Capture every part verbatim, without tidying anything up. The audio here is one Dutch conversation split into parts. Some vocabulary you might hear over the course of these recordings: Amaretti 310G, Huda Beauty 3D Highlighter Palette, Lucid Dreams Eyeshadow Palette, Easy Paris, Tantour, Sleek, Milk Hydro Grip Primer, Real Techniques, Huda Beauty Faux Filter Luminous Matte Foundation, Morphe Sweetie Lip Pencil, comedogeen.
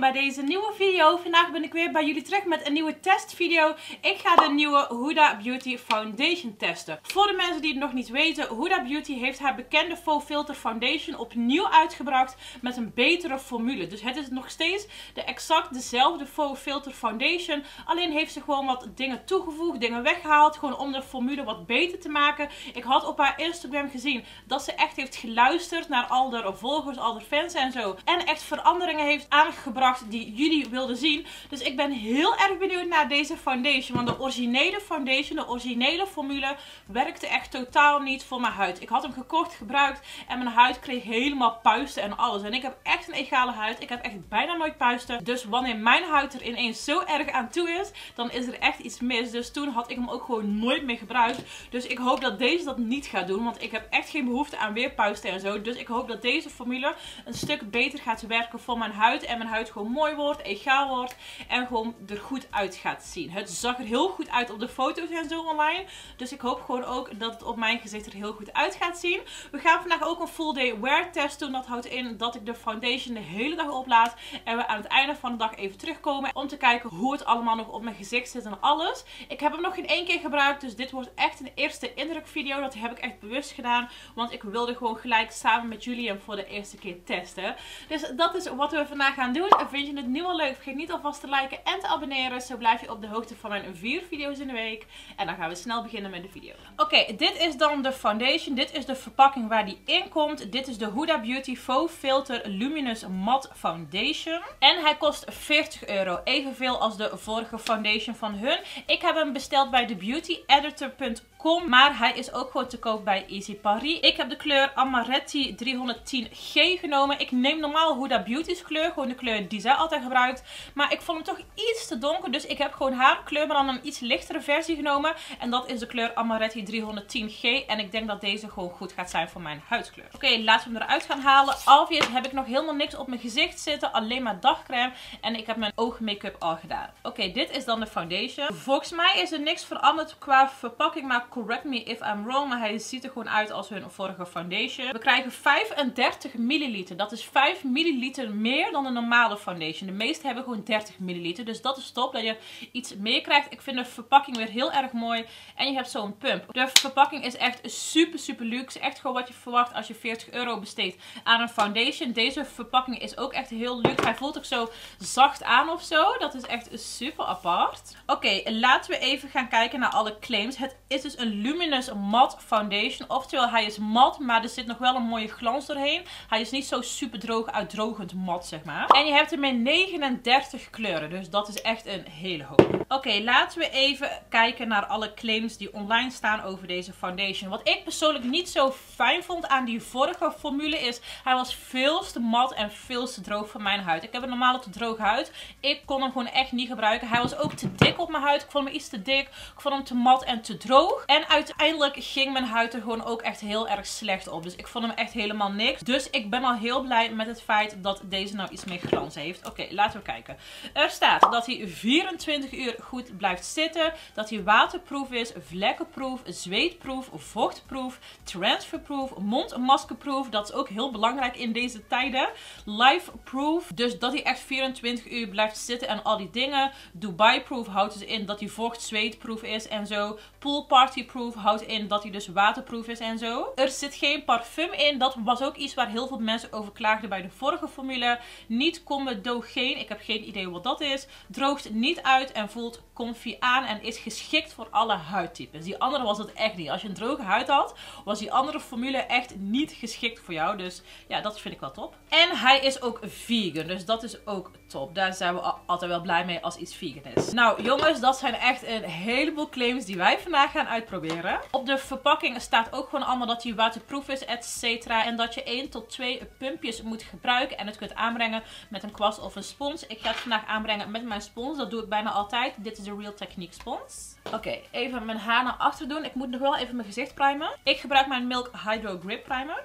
welkom bij deze nieuwe video. Vandaag ben ik weer bij jullie terug met een nieuwe testvideo. Ik ga de nieuwe Huda Beauty Foundation testen. Voor de mensen die het nog niet weten, Huda Beauty heeft haar bekende Faux Filter Foundation opnieuw uitgebracht met een betere formule. Dus het is nog steeds de exact dezelfde Faux Filter Foundation. Alleen heeft ze gewoon wat dingen toegevoegd, dingen weggehaald. Gewoon om de formule wat beter te maken. Ik had op haar Instagram gezien dat ze echt heeft geluisterd naar al de volgers, al de fans en zo. En echt veranderingen heeft aangebracht die jullie wilden zien. Dus ik ben heel erg benieuwd naar deze foundation. Want de originele foundation, de originele formule werkte echt totaal niet voor mijn huid. Ik had hem gekocht, gebruikt en mijn huid kreeg helemaal puisten en alles. En ik heb echt een egale huid. Ik heb echt bijna nooit puisten. Dus wanneer mijn huid er ineens zo erg aan toe is, dan is er echt iets mis. Dus toen had ik hem ook gewoon nooit meer gebruikt. Dus ik hoop dat deze dat niet gaat doen. Want ik heb echt geen behoefte aan weer puisten en zo. Dus ik hoop dat deze formule een stuk beter gaat werken voor mijn huid. En mijn huid gewoon mooi wordt, egaal wordt. En gewoon er goed uit gaat zien. Het zag er heel goed uit op de foto's en zo online. Dus ik hoop gewoon ook dat het op mijn gezicht er heel goed uit gaat zien. We gaan vandaag ook een full day wear test doen. Dat houdt in dat ik de foundation de hele dag oplaad. En we aan het einde van de dag even terugkomen. Om te kijken hoe het allemaal nog op mijn gezicht zit en alles. Ik heb hem nog geen één keer gebruikt. Dus dit wordt echt een eerste indruk video. Dat heb ik echt bewust gedaan. Want ik wilde gewoon gelijk samen met jullie hem voor de eerste keer testen. Dus dat is wat we vandaag gaan doen. Vind je het nu al leuk? Vergeet niet alvast te liken en te abonneren. Zo blijf je op de hoogte van mijn vier video's in de week. En dan gaan we snel beginnen met de video. Oké, okay, dit is dan de foundation. Dit is de verpakking waar die in komt. Dit is de Huda Beauty Faux Filter Luminous Matte Foundation. En hij kost veertig euro. Evenveel als de vorige foundation van hun. Ik heb hem besteld bij de beauty editor punt com. Maar hij is ook gewoon te koop bij Easy Paris. Ik heb de kleur Amaretti driehonderdtien G genomen. Ik neem normaal Huda Beauty's kleur. Gewoon de kleur die zij altijd gebruikt. Maar ik vond hem toch iets te donker. Dus ik heb gewoon haar kleur, maar dan een iets lichtere versie genomen. En dat is de kleur Amaretti driehonderdtien G. En ik denk dat deze gewoon goed gaat zijn voor mijn huidskleur. Oké, okay, laten we hem eruit gaan halen. Obvious heb ik nog helemaal niks op mijn gezicht zitten. Alleen maar dagcrème. En ik heb mijn oogmake-up al gedaan. Oké, okay, dit is dan de foundation. Volgens mij is er niks veranderd qua verpakking. Maar correct me if I'm wrong. Maar hij ziet er gewoon uit als hun vorige foundation. We krijgen vijfendertig milliliter. Dat is vijf milliliter meer dan een normale foundation. De meeste hebben gewoon dertig milliliter. Dus dat is top dat je iets meer krijgt. Ik vind de verpakking weer heel erg mooi. En je hebt zo'n pump. De verpakking is echt super super luxe. Echt gewoon wat je verwacht als je veertig euro besteedt aan een foundation. Deze verpakking is ook echt heel luxe. Hij voelt ook zo zacht aan of zo. Dat is echt super apart. Oké, okay, laten we even gaan kijken naar alle claims. Het is dus een luminous matte foundation. Oftewel hij is mat, maar er zit nog wel een mooie glans doorheen. Hij is niet zo super droog uitdrogend mat zeg maar. En je hebt ermee negenendertig kleuren. Dus dat is echt een hele hoop. Oké, okay, laten we even kijken naar alle claims die online staan over deze foundation. Wat ik persoonlijk niet zo fijn vond aan die vorige formule is, hij was veel te mat en veel te droog voor mijn huid. Ik heb een normale te droge huid. Ik kon hem gewoon echt niet gebruiken. Hij was ook te dik op mijn huid. Ik vond hem iets te dik. Ik vond hem te mat en te droog. En uiteindelijk ging mijn huid er gewoon ook echt heel erg slecht op. Dus ik vond hem echt helemaal niks. Dus ik ben al heel blij met het feit dat deze nou iets meer glans heeft. Oké, okay, laten we kijken. Er staat dat hij vierentwintig uur goed blijft zitten. Dat hij waterproof is, vlekkenproof, zweetproof, vochtproof, transferproof, mondmaskerproof. Dat is ook heel belangrijk in deze tijden. Lifeproof. Dus dat hij echt vierentwintig uur blijft zitten en al die dingen. Dubai-proof houdt dus in dat hij vocht, zweetproof is en zo. Poolpartyproof houdt in dat hij dus waterproof is en zo. Er zit geen parfum in. Dat was ook iets waar heel veel mensen over klaagden bij de vorige formule. Niet comedogeen. Ik heb geen idee wat dat is. Droogt niet uit en voelt comfy aan en is geschikt voor alle huidtypes. Die andere was dat echt niet. Als je een droge huid had, was die andere formule echt niet geschikt voor jou. Dus ja, dat vind ik wel top. En hij is ook vegan. Dus dat is ook top. Daar zijn we altijd wel blij mee als iets vegan is. Nou jongens, dat zijn echt een heleboel claims die wij vandaag gaan uitproberen. Op de verpakking staat ook gewoon allemaal dat hij waterproof is, et cetera. En dat je één tot twee pumpjes moet gebruiken. En het kunt aanbrengen met een kwast of een spons. Ik ga het vandaag aanbrengen met mijn spons. Dat doe ik bijna altijd. Dit is de Real Techniques spons. Oké, okay, even mijn haar naar achter doen. Ik moet nog wel even mijn gezicht primen. Ik gebruik mijn Milk Hydro Grip Primer.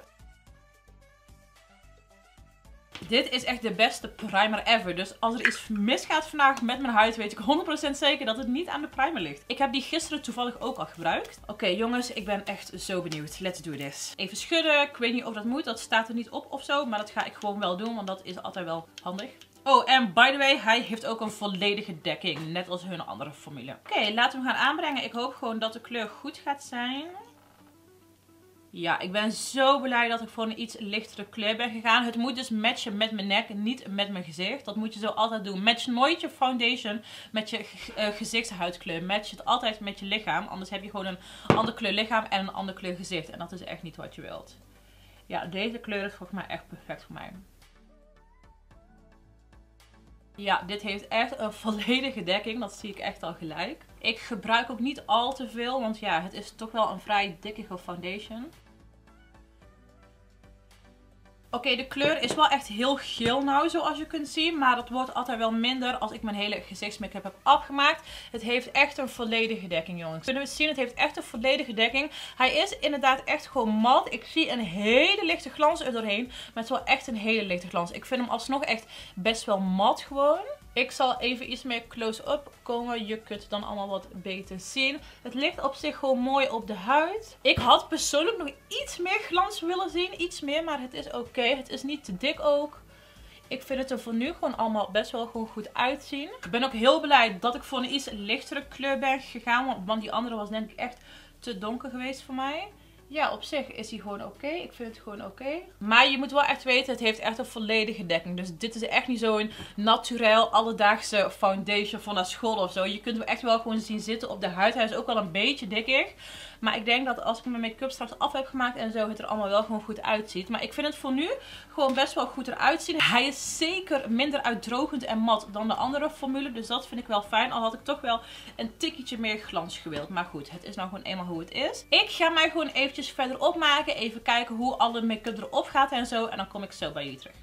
Dit is echt de beste primer ever. Dus als er iets misgaat vandaag met mijn huid, weet ik honderd procent zeker dat het niet aan de primer ligt. Ik heb die gisteren toevallig ook al gebruikt. Oké okay, jongens, ik ben echt zo benieuwd. Let's do this. Even schudden. Ik weet niet of dat moet. Dat staat er niet op of zo. Maar dat ga ik gewoon wel doen, want dat is altijd wel handig. Oh, en by the way, hij heeft ook een volledige dekking. Net als hun andere formule. Oké, okay, laten we hem gaan aanbrengen. Ik hoop gewoon dat de kleur goed gaat zijn. Ja, ik ben zo blij dat ik voor een iets lichtere kleur ben gegaan. Het moet dus matchen met mijn nek, niet met mijn gezicht. Dat moet je zo altijd doen. Match nooit je foundation met je uh, gezichtshuidkleur. Match het altijd met je lichaam. Anders heb je gewoon een ander kleur lichaam en een ander kleur gezicht. En dat is echt niet wat je wilt. Ja, deze kleur is volgens mij echt perfect voor mij. Ja, dit heeft echt een volledige dekking. Dat zie ik echt al gelijk. Ik gebruik ook niet al te veel, want ja, het is toch wel een vrij dikkige foundation. Oké, okay, de kleur is wel echt heel geel nou, zoals je kunt zien. Maar dat wordt altijd wel minder als ik mijn hele gezichtsmake-up heb afgemaakt. Het heeft echt een volledige dekking, jongens. Kunnen we het zien? Het heeft echt een volledige dekking. Hij is inderdaad echt gewoon mat. Ik zie een hele lichte glans er doorheen. Maar het is wel echt een hele lichte glans. Ik vind hem alsnog echt best wel mat gewoon. Ik zal even iets meer close-up komen. Je kunt het dan allemaal wat beter zien. Het ligt op zich gewoon mooi op de huid. Ik had persoonlijk nog iets meer glans willen zien. Iets meer, maar het is oké. Okay. Het is niet te dik ook. Ik vind het er voor nu gewoon allemaal best wel gewoon goed uitzien. Ik ben ook heel blij dat ik voor een iets lichtere kleur ben gegaan. Want die andere was denk ik echt te donker geweest voor mij. Ja, op zich is hij gewoon oké. Okay. Ik vind het gewoon oké. Okay. Maar je moet wel echt weten, het heeft echt een volledige dekking. Dus dit is echt niet zo'n naturel, alledaagse foundation van naar school of zo. Je kunt hem echt wel gewoon zien zitten op de huid. Hij is ook wel een beetje dikkig. Maar ik denk dat als ik mijn make-up straks af heb gemaakt en zo, het er allemaal wel gewoon goed uitziet. Maar ik vind het voor nu gewoon best wel goed eruit zien. Hij is zeker minder uitdrogend en mat dan de andere formule. Dus dat vind ik wel fijn. Al had ik toch wel een tikkietje meer glans gewild. Maar goed, het is nou gewoon eenmaal hoe het is. Ik ga mij gewoon eventjes verder opmaken. Even kijken hoe alle make-up erop gaat en zo. En dan kom ik zo bij jullie terug.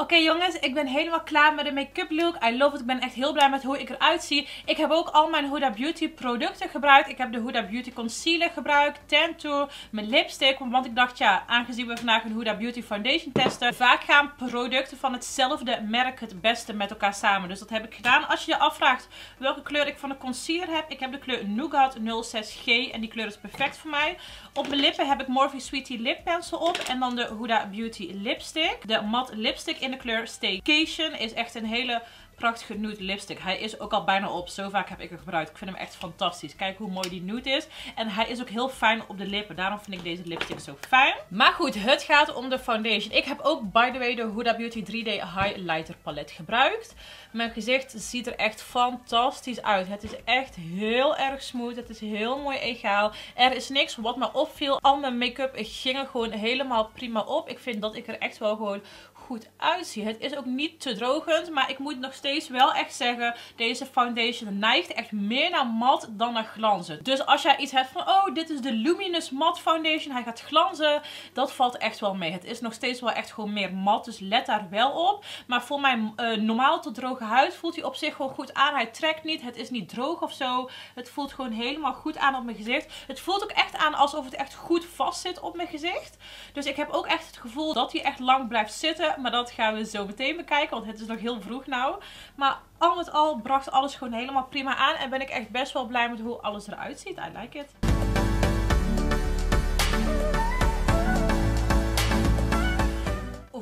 Oké okay, jongens, ik ben helemaal klaar met de make-up look. I love it. Ik ben echt heel blij met hoe ik eruit zie. Ik heb ook al mijn Huda Beauty producten gebruikt. Ik heb de Huda Beauty concealer gebruikt, Tantour, mijn lipstick. Want ik dacht ja, aangezien we vandaag een Huda Beauty foundation testen. Vaak gaan producten van hetzelfde merk het beste met elkaar samen. Dus dat heb ik gedaan. Als je je afvraagt welke kleur ik van de concealer heb. Ik heb de kleur Nougat nul zes G en die kleur is perfect voor mij. Op mijn lippen heb ik Morphe Sweetie Lip Pencil op. En dan de Huda Beauty lipstick. De matte lipstick in de kleur Staycation is echt een hele prachtige nude lipstick. Hij is ook al bijna op. Zo vaak heb ik hem gebruikt. Ik vind hem echt fantastisch. Kijk hoe mooi die nude is. En hij is ook heel fijn op de lippen. Daarom vind ik deze lipstick zo fijn. Maar goed, het gaat om de foundation. Ik heb ook, by the way, de Huda Beauty drie D Highlighter Palette gebruikt. Mijn gezicht ziet er echt fantastisch uit. Het is echt heel erg smooth. Het is heel mooi egaal. Er is niks wat me opviel. Al mijn make-up gingen gewoon helemaal prima op. Ik vind dat ik er echt wel gewoon goed uitzie. Het is ook niet te drogend, maar ik moet nog steeds wel echt zeggen, deze foundation neigt echt meer naar mat dan naar glanzen. Dus als jij iets hebt van, oh dit is de Luminous Matte Foundation, hij gaat glanzen, dat valt echt wel mee. Het is nog steeds wel echt gewoon meer mat, dus let daar wel op. Maar voor mijn uh, normaal te droge huid voelt hij op zich gewoon goed aan. Hij trekt niet, het is niet droog of zo. Het voelt gewoon helemaal goed aan op mijn gezicht. Het voelt ook echt aan alsof het echt goed vast zit op mijn gezicht. Dus ik heb ook echt het gevoel dat hij echt lang blijft zitten. Maar dat gaan we zo meteen bekijken, want het is nog heel vroeg nou. Maar al met al bracht alles gewoon helemaal prima aan. En ben ik echt best wel blij met hoe alles eruit ziet. I like it.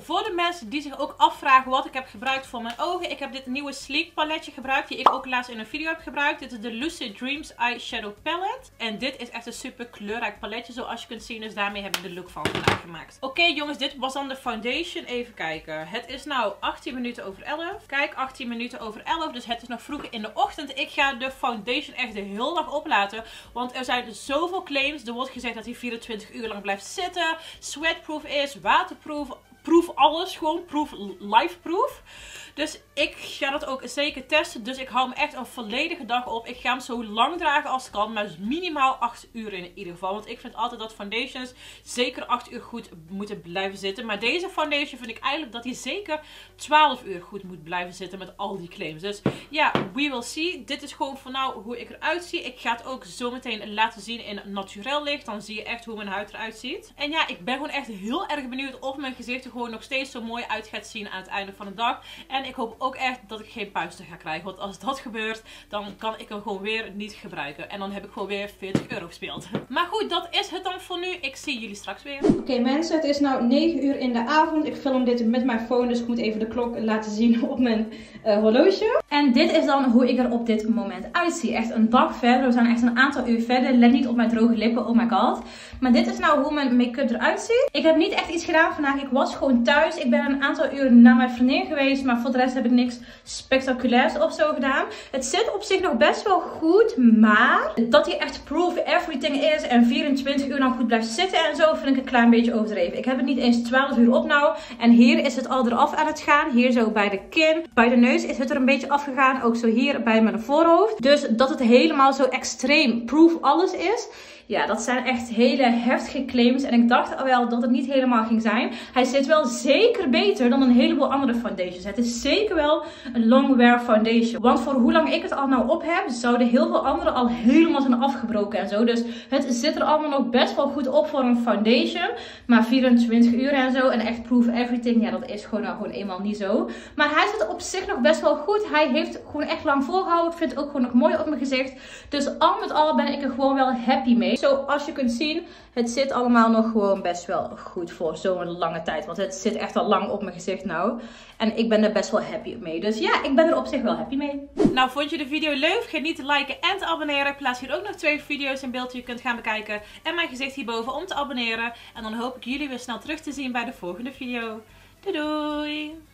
voor de mensen die zich ook afvragen wat ik heb gebruikt voor mijn ogen. Ik heb dit nieuwe Sleek paletje gebruikt, die ik ook laatst in een video heb gebruikt. Dit is de Lucid Dreams Eyeshadow Palette. En dit is echt een super kleurrijk paletje, zoals je kunt zien. Dus daarmee heb ik de look van vandaag gemaakt. Oké jongens, dit was dan de foundation. Even kijken. Het is nou achttien minuten over elf. Kijk, achttien minuten over elf. Dus het is nog vroeg in de ochtend. Ik ga de foundation echt de hele dag oplaten. Want er zijn zoveel claims. Er wordt gezegd dat hij vierentwintig uur lang blijft zitten. Sweatproof is, waterproof. Proef alles, gewoon proef, liveproof. Dus ik ga dat ook zeker testen. Dus ik hou hem echt een volledige dag op. Ik ga hem zo lang dragen als het kan. Maar minimaal acht uur in ieder geval. Want ik vind altijd dat foundations zeker acht uur goed moeten blijven zitten. Maar deze foundation vind ik eigenlijk dat hij zeker twaalf uur goed moet blijven zitten. Met al die claims. Dus ja, we will see. Dit is gewoon voor nou hoe ik eruit zie. Ik ga het ook zo meteen laten zien in naturel licht. Dan zie je echt hoe mijn huid eruit ziet. En ja, ik ben gewoon echt heel erg benieuwd of mijn gezicht er gewoon nog steeds zo mooi uit gaat zien aan het einde van de dag. En ik hoop ook echt dat ik geen puisten ga krijgen. Want als dat gebeurt, dan kan ik hem gewoon weer niet gebruiken. En dan heb ik gewoon weer veertig euro gespeeld. Maar goed, dat is het dan voor nu. Ik zie jullie straks weer. Oké okay, mensen, het is nu negen uur in de avond. Ik film dit met mijn phone, dus ik moet even de klok laten zien op mijn uh, horloge. En dit is dan hoe ik er op dit moment uitzie. Echt een dag verder. We zijn echt een aantal uur verder. Let niet op mijn droge lippen, oh my god. Maar dit is nou hoe mijn make-up eruit ziet. Ik heb niet echt iets gedaan vandaag. Ik was gewoon thuis. Ik ben een aantal uren naar mijn vriendin geweest, maar voor de rest heb ik niks spectaculairs of zo gedaan. Het zit op zich nog best wel goed, maar dat hij echt proof everything is en vierentwintig uur lang goed blijft zitten en zo vind ik een klein beetje overdreven. Ik heb het niet eens twaalf uur op nou en hier is het al eraf aan het gaan. Hier zo bij de kin, bij de neus is het er een beetje afgegaan, ook zo hier bij mijn voorhoofd. Dus dat het helemaal zo extreem proof alles is. Ja, dat zijn echt hele heftige claims. En ik dacht al wel dat het niet helemaal ging zijn. Hij zit wel zeker beter dan een heleboel andere foundations. Het is zeker wel een long wear foundation. Want voor hoe lang ik het al nou op heb, zouden heel veel anderen al helemaal zijn afgebroken en zo. Dus het zit er allemaal nog best wel goed op voor een foundation. Maar vierentwintig uur en zo. En echt proof everything. Ja, dat is gewoon nou gewoon eenmaal niet zo. Maar hij zit op zich nog best wel goed. Hij heeft gewoon echt lang volgehouden. Ik vind het ook gewoon nog mooi op mijn gezicht. Dus al met al ben ik er gewoon wel happy mee. Zoals je kunt zien, het zit allemaal nog gewoon best wel goed voor zo'n lange tijd. Want het zit echt al lang op mijn gezicht nou. En ik ben er best wel happy mee. Dus ja, ik ben er op zich wel happy mee. Nou, vond je de video leuk? Vergeet niet te liken en te abonneren. Ik plaats hier ook nog twee video's in beeld die je kunt gaan bekijken. En mijn gezicht hierboven om te abonneren. En dan hoop ik jullie weer snel terug te zien bij de volgende video. Doei doei!